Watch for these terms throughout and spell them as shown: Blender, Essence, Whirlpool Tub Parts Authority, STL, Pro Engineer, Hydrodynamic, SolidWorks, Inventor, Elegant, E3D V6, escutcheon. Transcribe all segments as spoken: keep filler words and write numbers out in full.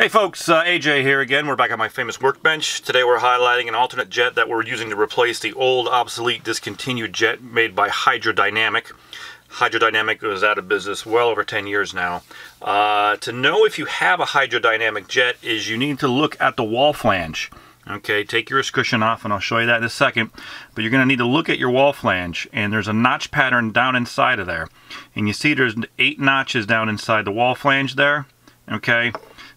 Hey folks, uh, A J here again. We're back at my famous workbench. Today we're highlighting an alternate jet that we're using to replace the old, obsolete, discontinued jet made by Hydrodynamic. Hydrodynamic was out of business well over ten years now. Uh, to know if you have a Hydrodynamic jet is you need to look at the wall flange. Okay, take your escutcheon off and I'll show you that in a second. But you're going to need to look at your wall flange, and there's a notch pattern down inside of there. And you see there's eight notches down inside the wall flange there. Okay.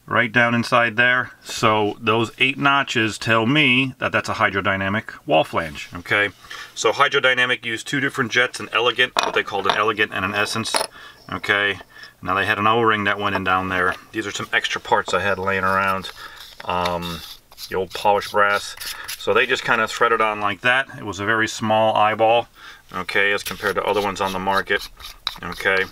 Right down inside there. So those eight notches tell me that that's a Hydrodynamic wall flange. Okay, so Hydrodynamic used two different jets, an Elegant, what they called an Elegant, and an Essence. Okay, now they had an O-ring that went in down there. These are some extra parts I had laying around, um, the old polished brass. So they just kind of threaded on like that. It was a very small eyeball, okay, as compared to other ones on the market. Okay,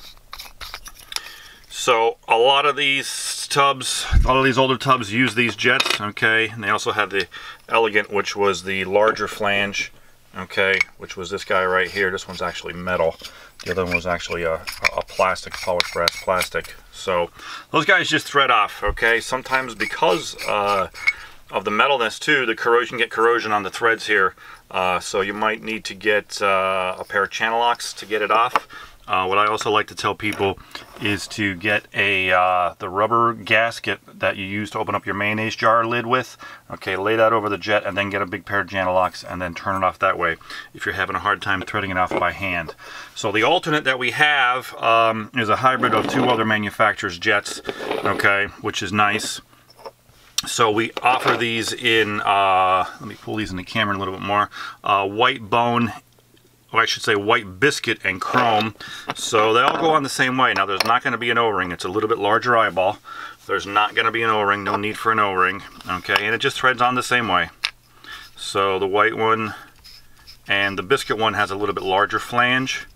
so a lot of these tubs, a lot of these older tubs use these jets, okay? And they also had the Elegant, which was the larger flange, okay? Which was this guy right here. This one's actually metal. The other one was actually a, a plastic, polished brass plastic. So those guys just thread off, okay? Sometimes because uh, of the metalness too, the corrosion, get corrosion on the threads here. Uh, so you might need to get uh, a pair of channel locks to get it off. Uh, what I also like to tell people is to get a uh, the rubber gasket that you use to open up your mayonnaise jar lid with. Okay, lay that over the jet and then get a big pair of channel locks and then turn it off that way if you're having a hard time threading it off by hand. So the alternate that we have um, is a hybrid of two other manufacturers' jets, okay, which is nice. So we offer these in, uh, let me pull these in the camera a little bit more, uh, white bone, or I should say white biscuit and chrome. So they all go on the same way. Now there's not going to be an O-ring. It's a little bit larger eyeball. There's not going to be an O-ring. No need for an O-ring. Okay, and it just threads on the same way. So the white one and the biscuit one has a little bit larger flange,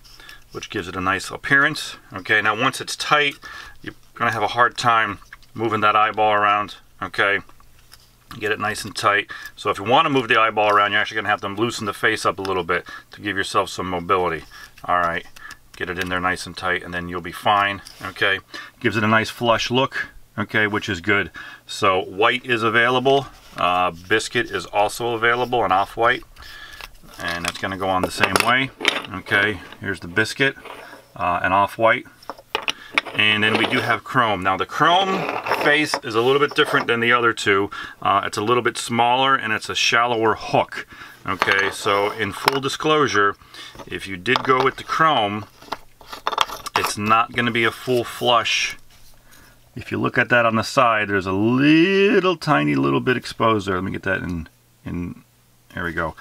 which gives it a nice appearance. Okay, now once it's tight, you're going to have a hard time moving that eyeball around. Okay, get it nice and tight. So if you want to move the eyeball around, you're actually going to have to loosen the face up a little bit to give yourself some mobility. All right, get it in there nice and tight, and then you'll be fine. Okay, gives it a nice flush look, okay, which is good. So white is available, uh, biscuit is also available, an off-white, and that's going to go on the same way. Okay, here's the biscuit, uh, an off-white. And then we do have chrome. Now the chrome face is a little bit different than the other two. Uh, it's a little bit smaller and it's a shallower hook. Okay, so in full disclosure, if you did go with the chrome, it's not going to be a full flush. If you look at that on the side, there's a little tiny little bit exposed there. Let me get that in, in there we go.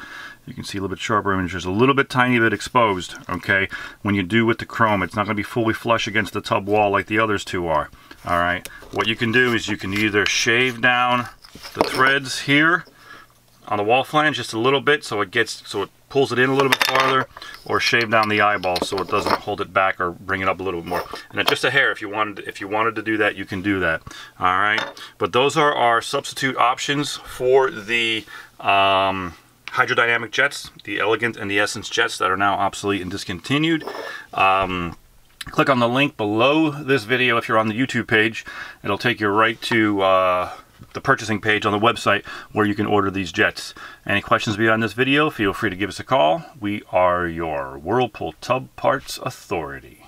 You can see a little bit sharper image. There's a little bit tiny bit exposed, okay? When you do with the chrome, it's not going to be fully flush against the tub wall like the others two are. All right, what you can do is you can either shave down the threads here on the wall flange just a little bit so it gets, so it pulls it in a little bit farther, or shave down the eyeball so it doesn't hold it back or bring it up a little bit more. And it's just a hair. If you wanted, if you wanted to do that, you can do that. All right, but those are our substitute options for the um, Hydrodynamic jets, the Elegant and the Essence jets that are now obsolete and discontinued. Um, click on the link below this video if you're on the YouTube page. It'll take you right to uh, the purchasing page on the website where you can order these jets. Any questions beyond this video, feel free to give us a call. We are your Whirlpool Tub Parts Authority.